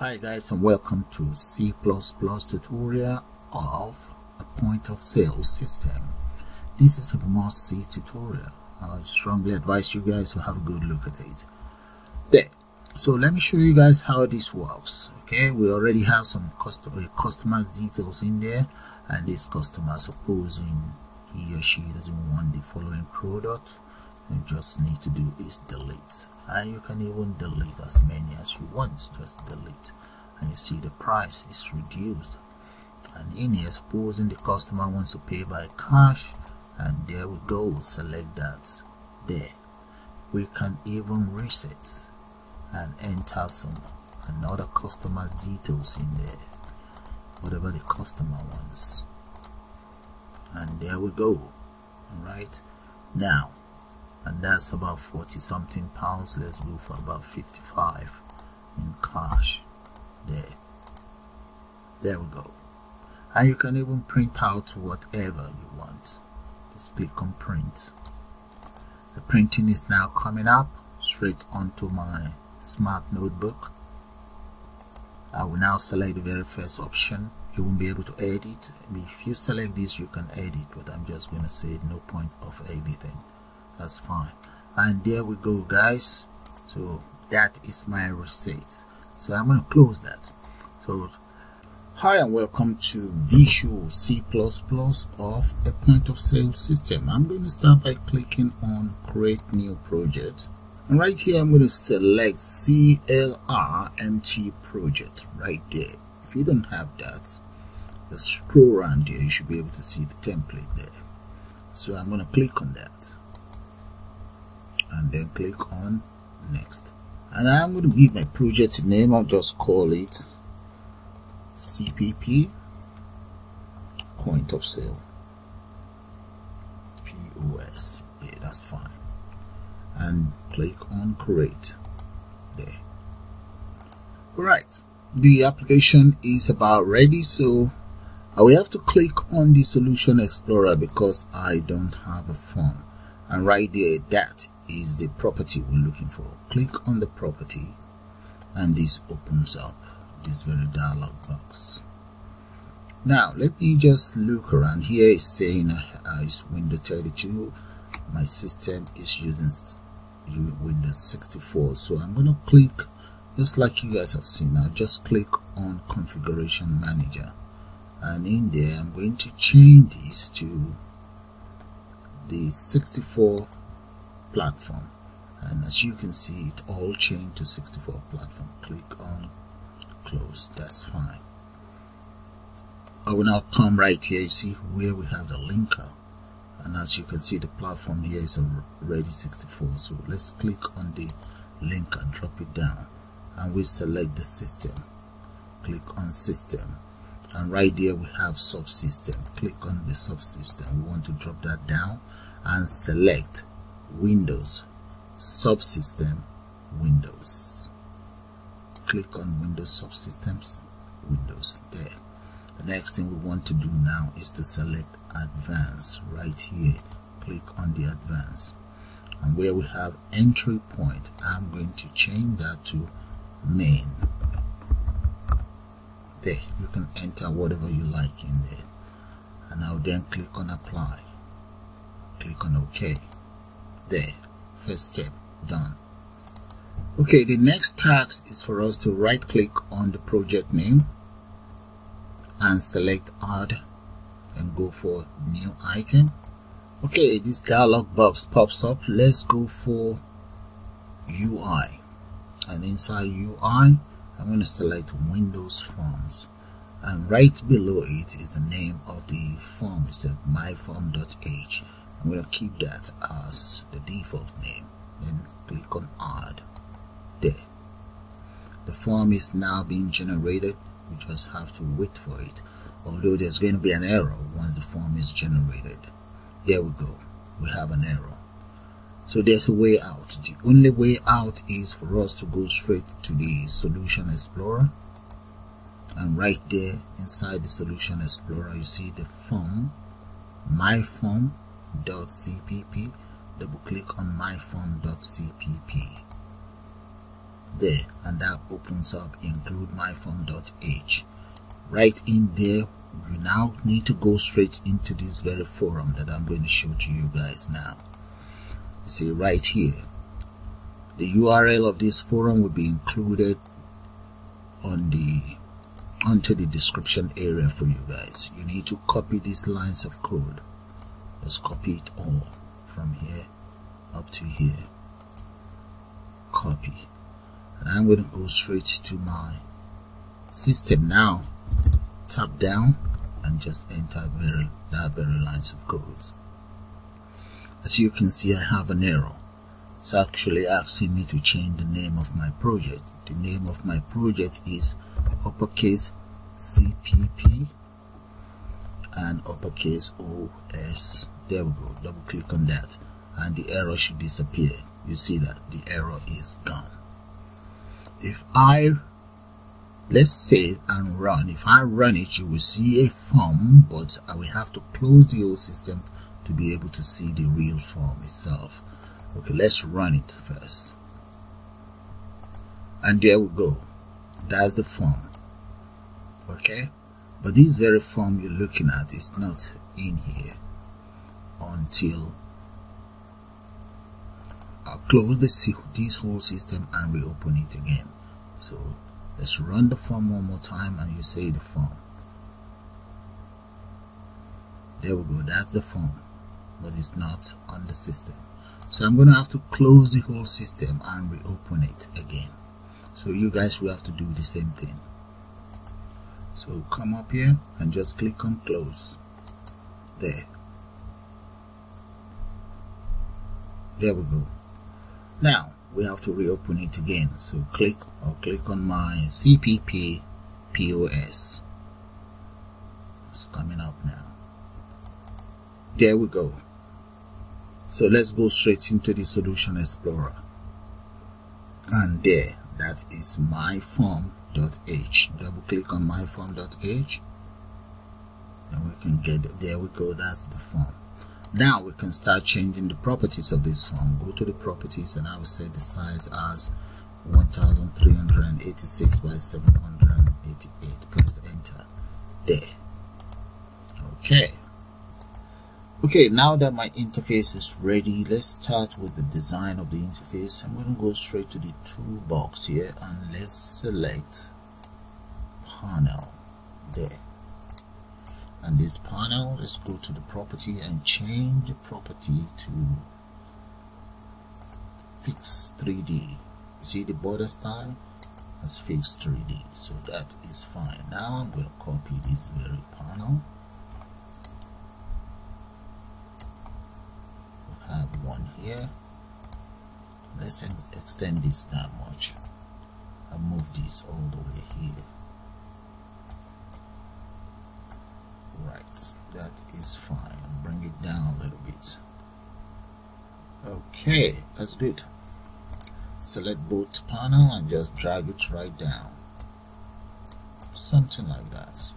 Hi guys, and welcome to C++ tutorial of a point-of-sale system. This is a must-see tutorial. I strongly advise you guys to have a good look at it. There. So let me show you guys how this works. Okay, we already have some customer's details in there, and this customer, supposing he or she doesn't want the following product, you just need to do is delete. And you can even delete as many as you want, just delete. And you see the price is reduced. And in here, supposing the customer wants to pay by cash, and there we go, select that. There, we can even reset and enter some another customer details in there, whatever the customer wants. And there we go. All right, now, and that's about 40 something pounds. Let's go for about 55 in cash. There we go. And you can even print out whatever you want. Just click on print. The printing is now coming up straight onto my smart notebook. I will now select the very first option. You won't be able to edit. If you select this, you can edit, but I'm just going to say no point of editing. That's fine. And there we go, guys. So that is my reset. So I'm going to close that. So hi, and welcome to Visual C++ of a point-of-sale system. I'm going to start by clicking on create new project. And right here, I'm going to select clrmt project right there. If you don't have that, just scroll around here. You should be able to see the template there. So I'm going to click on that, and then click on next. And I'm going to give my project name. I'll just call it CPP point-of-sale POS. Yeah, that's fine. And click on create. There. Alright, the application is about ready, so I will have to click on the Solution Explorer because I don't have a form. And right there, that is the property we're looking for. Click on the property, and this opens up this very dialog box. Now let me just look around here. It's saying it's Windows 32. My system is using Windows 64, so I'm going to click, just like you guys have seen now, just click on Configuration Manager, and in there I'm going to change this to the 64 platform, and as you can see, it all changed to 64 platform. Click on close. That's fine. I will now come right here. You see where we have the linker, and as you can see, the platform here is already 64. So let's click on the linker and drop it down, and we select the system. Click on system, and right there we have subsystem. Click on the subsystem. We want to drop that down and select Windows subsystem Windows. Click on Windows subsystems Windows. There. The next thing we want to do now is to select advanced right here. Click on the advanced, and where we have entry point, I'm going to change that to main. There, you can enter whatever you like in there, and I'll then click on apply. Click on OK. There, first step done. Okay, the next task is for us to right click on the project name and select add and go for new item. Okay, this dialog box pops up. Let's go for UI, and inside UI I'm going to select Windows Forms, and right below it is the name of the form. It's myform.h. I'm going to keep that as the default name. Then click on add. There. The form is now being generated. We just have to wait for it. Although there's going to be an error once the form is generated. There we go. We have an error. So there's a way out. The only way out is for us to go straight to the Solution Explorer. And right there inside the Solution Explorer, you see the form, my form. .cpp. Double click on myform.cpp, there, and that opens up include myform.h. right in there, you now need to go straight into this very forum that I'm going to show to you guys now. You see right here, the URL of this forum will be included on the onto the description area for you guys. You need to copy these lines of code. Let's copy it all from here up to here. Copy, and I'm going to go straight to my system now. Tap down and just enter that very lines of codes. As you can see, I have an error. It's actually asking me to change the name of my project. The name of my project is uppercase CPP and uppercase OS. There we go. Double click on that and the error should disappear. You see that the error is gone. If I, let's save and run, if I run it, you will see a form, but I will have to close the old system to be able to see the real form itself. Okay, let's run it first, and there we go. That's the form. Okay, but this very form you're looking at is not in here until I close this whole system and reopen it again. So let's run the form one more time, and you see the form. There we go. That's the form, but it's not on the system. So I'm going to have to close the whole system and reopen it again. So you guys will have to do the same thing. So come up here and just click on close. There. There we go. Now we have to reopen it again. So click on my CPP POS. It's coming up now. There we go. So let's go straight into the Solution Explorer, and there, that is myform.h. double click on myform.h and we can get, there we go, that's the form. Now we can start changing the properties of this form. Go to the properties, and I will set the size as 1386 by 788. Press enter. There. Okay, now that my interface is ready, let's start with the design of the interface. I'm going to go straight to the toolbox here, and let's select panel. There. And this panel, let's go to the property and change the property to fix 3D. You see the border style as fix 3D, so that is fine. Now I'm going to copy this very panel. Have one here. Let's extend this that much and move this all the way here. Right, that is fine. Bring it down a little bit. Okay, that's good. Select both panel and just drag it right down, something like that.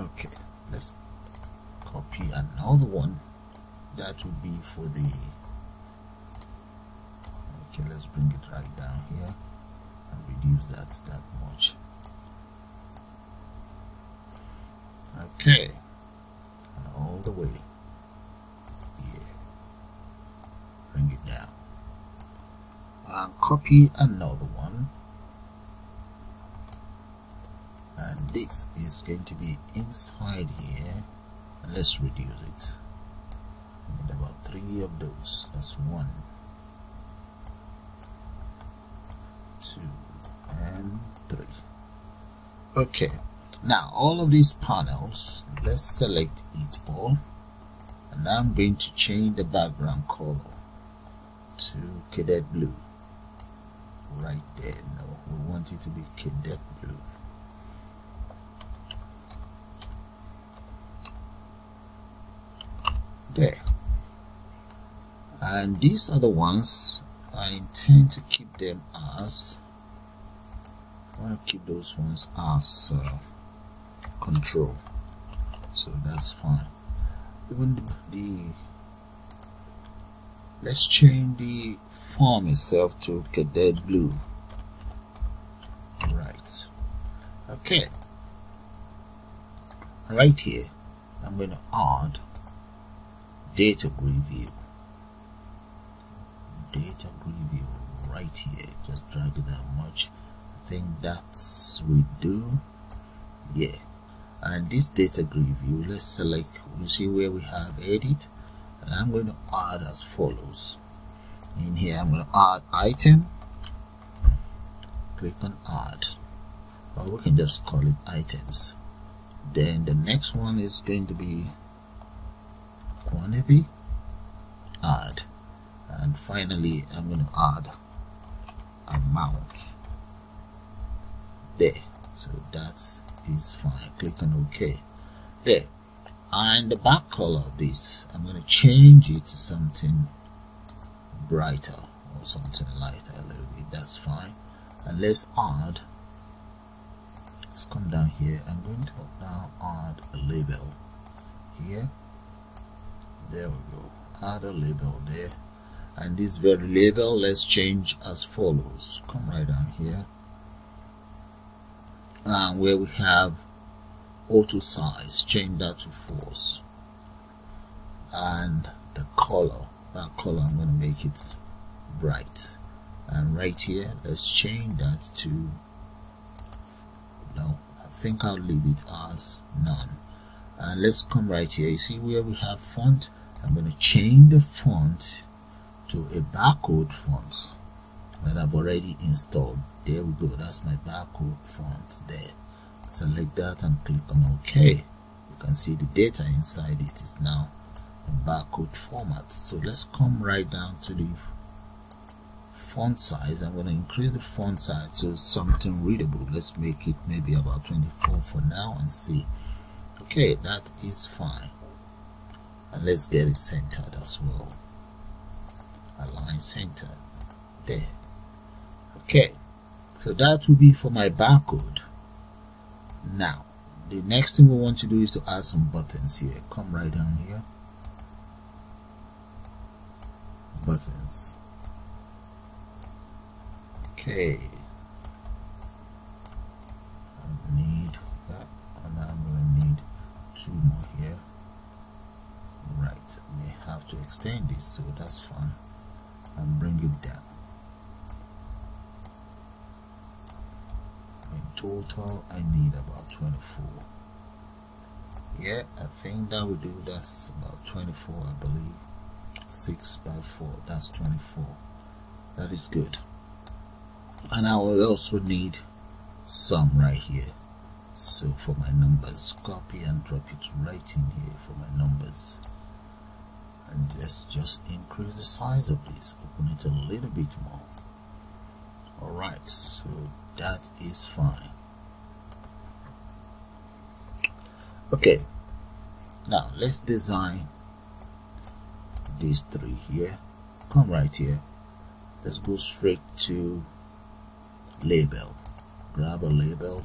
Okay, let's copy another one. That would be for the, okay, let's bring it right down here and reduce that that much. Okay, and all the way here, bring it down and copy another one, and this is going to be inside here, and let's reduce it. I need about 3 of those. That's 1, 2, and 3. Okay, now all of these panels, let's select it all, and I'm going to change the background color to cadet blue. Right there. No, we want it to be cadet blue. There. And these other ones, I intend to keep them as, I want to keep those ones as control, so that's fine. Even the Let's change the form itself to cadet blue. Right. Okay. Right here, I'm going to add data grid view. Data grid view right here. Just drag it that much. I think that's we do. Yeah. And this data grid view, let's select. You see where we have edit. And I'm going to add as follows. In here, I'm going to add item. Click on add, or we can just call it items. Then the next one is going to be quantity, add, and finally I'm going to add amount there. So that's is fine. Click on OK there. And the back color of this, I'm going to change it to something brighter or something lighter a little bit. That's fine. And let's add. Let's come down here. I'm going to now add a label here. There we go. Add a label there. And this very label, let's change as follows. Come right down here. And where we have auto size, change that to force. And the color, that color, I'm going to make it bright. And right here, let's change that to no. I think I'll leave it as none. And let's come right here. You see where we have font. I'm going to change the font to a barcode font that I've already installed. There we go. That's my barcode font there. Select that and click on OK. You can see the data inside it is now in barcode format. So let's come right down to the font size. I'm going to increase the font size to something readable. Let's make it maybe about 24 for now and see. Okay, that is fine. And let's get it centered as well. Align center there. Okay, so that will be for my barcode. Now the next thing we want to do is to add some buttons here. Come right down here, buttons. Okay, I need that, and I'm going to need two more here. Right, we have to extend this, so that's fine. And bring it down. In total, I need about 24. Yeah, I think that will do. That's about 24, I believe. 6 by 4, that's 24. That is good. And I will also need some right here. So for my numbers, copy and drop it right in here for my numbers. And let's just increase the size of this. Open it a little bit more. Alright, so that is fine. Okay, now let's design these three here. Come right here. Let's go straight to label. Grab a label.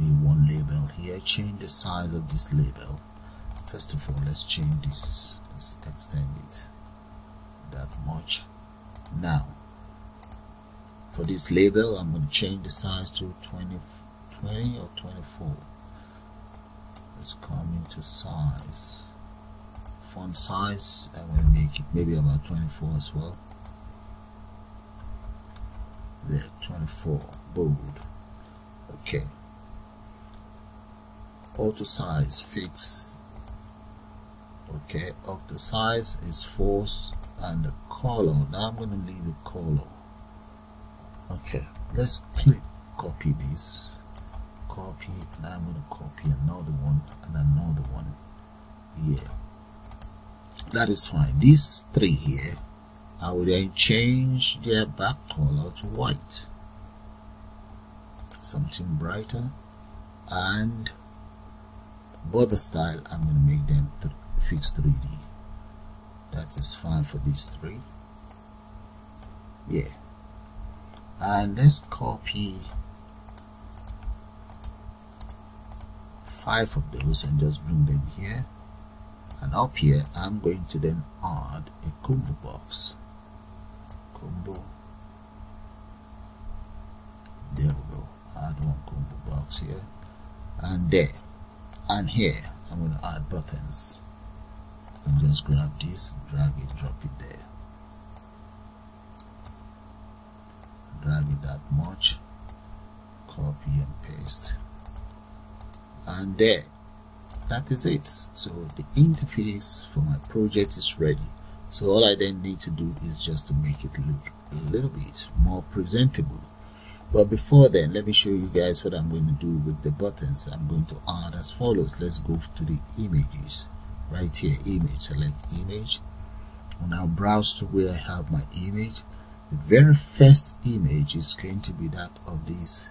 We need one label here. Change the size of this label. First of all, let's change this. Let's extend it that much. Now for this label, I'm going to change the size to 20 or 24. Let's come into size, font size. I want to make it maybe about 24 as well. There, 24, bold. Okay. Auto size fixed. Okay, auto size is force, and the color. Now I'm going to leave the color. Okay, let's click copy this. Copy it. Now I'm going to copy another one and another one. Yeah, that is fine. These three here, I will then change their back color to white, something brighter, and border style. I'm going to make them fix 3D. That is fine for these three. Yeah, and let's copy 5 of those and just bring them here. And up here, I'm going to then add a combo box. combo. There we go. Add one combo box here and there, and here I'm going to add buttons. I'm just grab this, drag it, drop it there, drag it that much, copy and paste, and there, that is it. So the interface for my project is ready. So all I then need to do is just to make it look a little bit more presentable. But before then, let me show you guys what I'm going to do with the buttons. I'm going to add as follows. Let's go to the images right here, image, select image, and I'll browse to where I have my image. The very first image is going to be that of this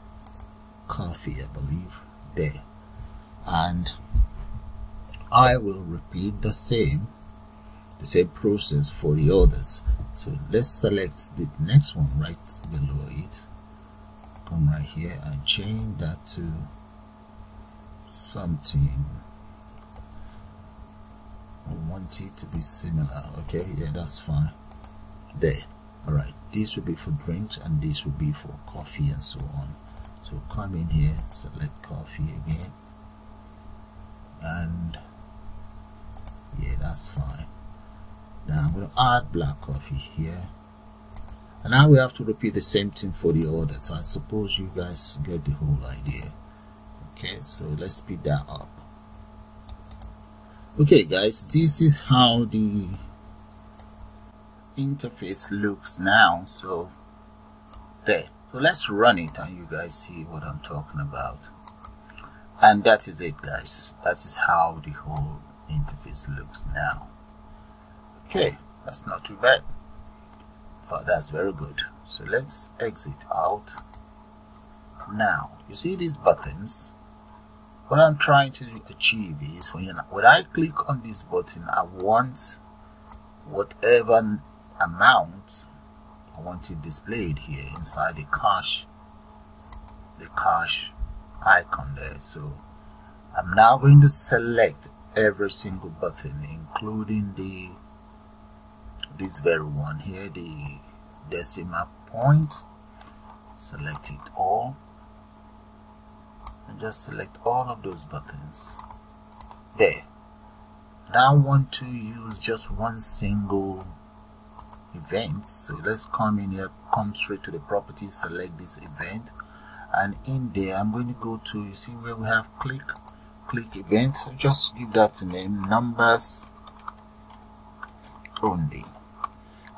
coffee, I believe, there, and I will repeat the same process for the others. So let's select the next one right below it, come right here and change that to something. I want it to be similar. Okay, yeah, that's fine. There. Alright, this will be for drinks and this will be for coffee and so on. So come in here, select coffee again, and yeah, that's fine. Now I'm going to add black coffee here, and now we have to repeat the same thing for the order. So I suppose you guys get the whole idea. Okay, so let's speed that up. Okay guys, this is how the interface looks now. So there, so let's run it and you guys see what I'm talking about. And that is it guys, that is how the whole interface looks now. Okay, that's not too bad, but that's very good. So let's exit out. Now you see these buttons. What I'm trying to achieve is when I click on this button, I want whatever amount I want it displayed here inside the cache icon there. So I'm now going to select every single button, including this very one here, the decimal point. Select it all and just select all of those buttons there. Now I want to use just one single event, so let's come in here, come straight to the properties, select this event, and in there I'm going to go to, you see where we have click event, so just give that a name, numbers only,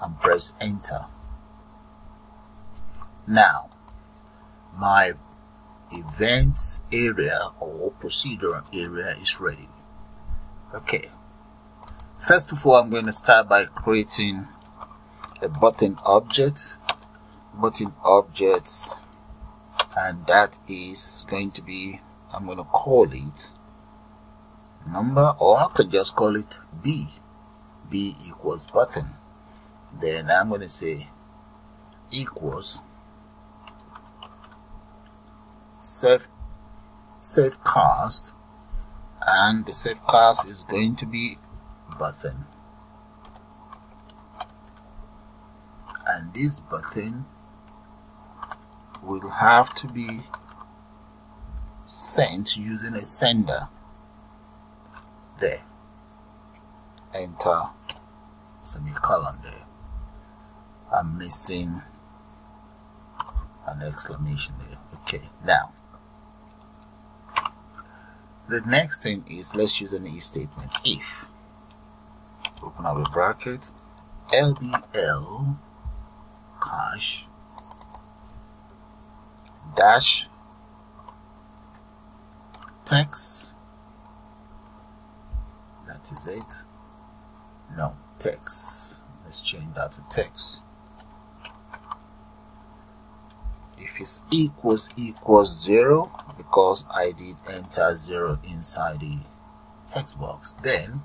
and press enter. Now my events area or procedure area is ready. Okay, first of all I'm going to start by creating a button object, and that is going to be, I'm going to call it number, or I can just call it b equals button. Then I'm going to say equals save cast, and the save cast is going to be button, and this button will have to be sent using a sender there, enter, semicolon there. I'm missing an exclamation there. Okay, now the next thing is, let's use an if statement. If, open up a bracket, LBL cache dash text, that is it, no, text, let's change that to text. If it's equals 0, because I did enter 0 inside the text box, then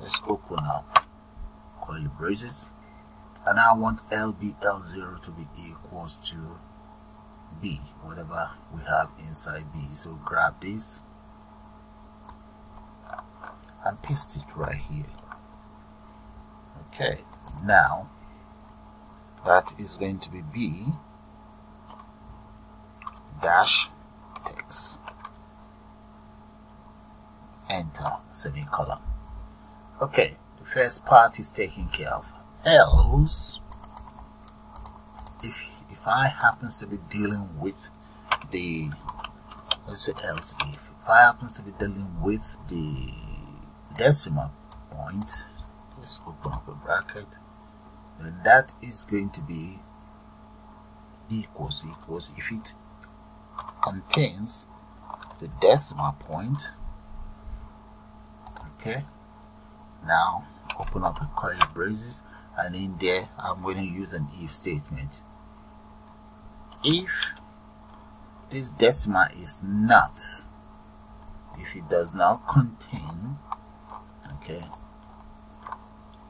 let's open up curly braces, and I want LBL0 to be equals to B, whatever we have inside B. So grab this and paste it right here. Okay, now that is going to be b-text, enter semicolon. Okay, the first part is taken care of. Else, if I happens to be dealing with the, let's say else if I happens to be dealing with the decimal point, let's open up a bracket, then that is going to be equals if it contains the decimal point. Okay, now open up the curly braces, and in there I'm going to use an if statement. If this decimal is not, if it does not contain, okay,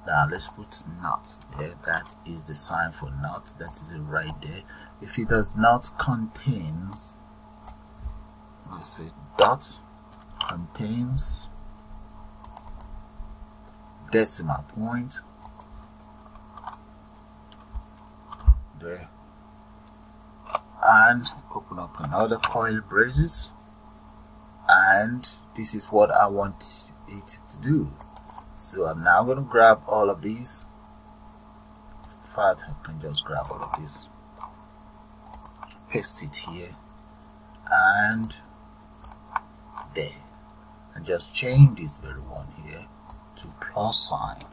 now let's put not there, that is the sign for not, that is it right there. If it does not contain, let's say dot contains decimal point there, and open up another coil braces, and this is what I want it to do. So I'm now going to grab all of these. In fact, I can just grab all of these, paste it here and there, and just change this very one here to plus sign.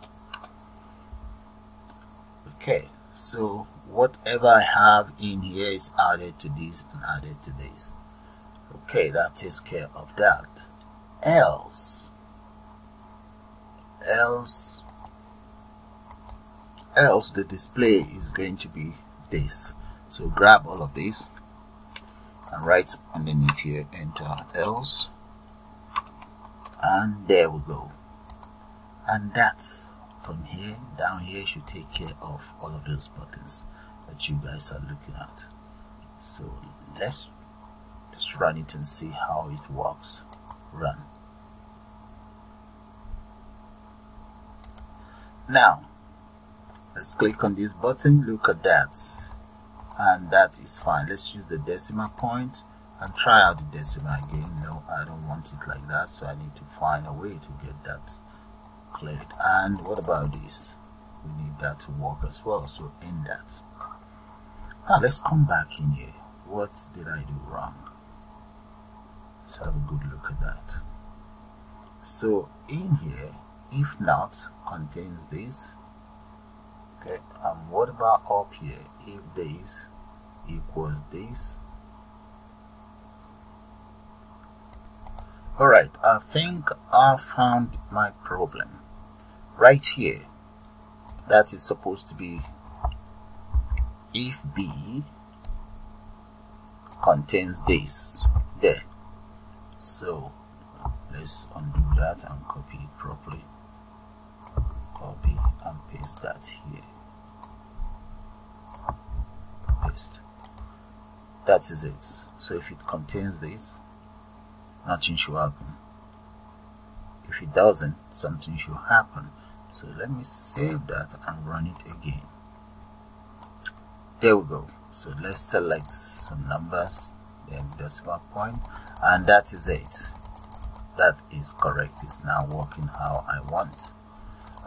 Okay, so whatever I have in here is added to this and added to this. Okay, that takes care of that. Else the display is going to be this. So grab all of this and write underneath here, enter else, and there we go. And that from here down here should take care of all of those buttons that you guys are looking at. So let's run it and see how it works. Run. Now let's click on this button, look at that, and that is fine. Let's use the decimal point and try out the decimal again. No, I don't want it like that, so I need to find a way to get that. And what about this? We need that to work as well, so end that. Now let's come back in here. What did I do wrong? Let's have a good look at that. So in here, if not contains this, okay, and what about up here? If this equals this. Alright, I think I found my problem. Right here, that is supposed to be if B contains this there. So let's undo that and copy it properly. Copy and paste that here. Paste. That is it. So if it contains this, nothing should happen. If it doesn't, something should happen. So let me save that and run it again. There we go. So let's select some numbers, then decimal point, and that is it. That is correct. It's now working how I want.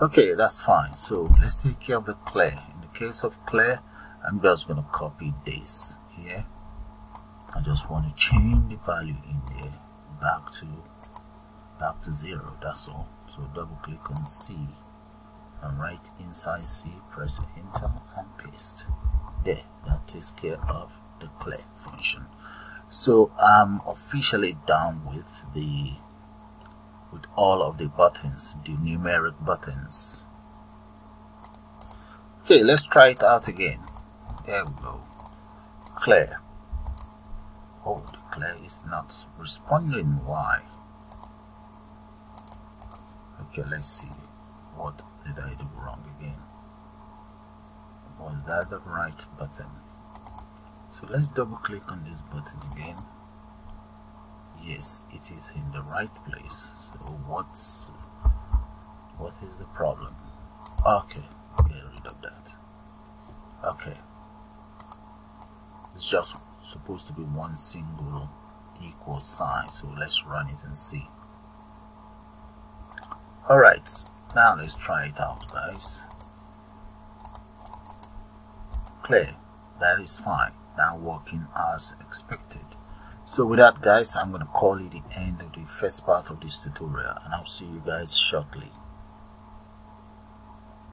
Okay, that's fine. So let's take care of the clear. In the case of clear, I'm just going to copy this here. I just want to change the value in there back to 0, that's all. So double click on C and write inside C, press enter and paste there. That takes care of the clear function. So I'm officially done with all of the buttons, the numeric buttons. Okay, let's try it out again. There we go. Clear. Oh, the clear is not responding. Why? Okay, let's see. What did I do wrong again? Was that the right button? So let's double click on this button again. Yes, it is in the right place. So what is the problem? Okay, get rid of that. Okay, it's just supposed to be one single equal sign, so let's run it and see. Alright, now let's try it out, guys. Clear, that is fine, now working as expected. So with that, guys, I'm going to call it the end of the first part of this tutorial, and I'll see you guys shortly.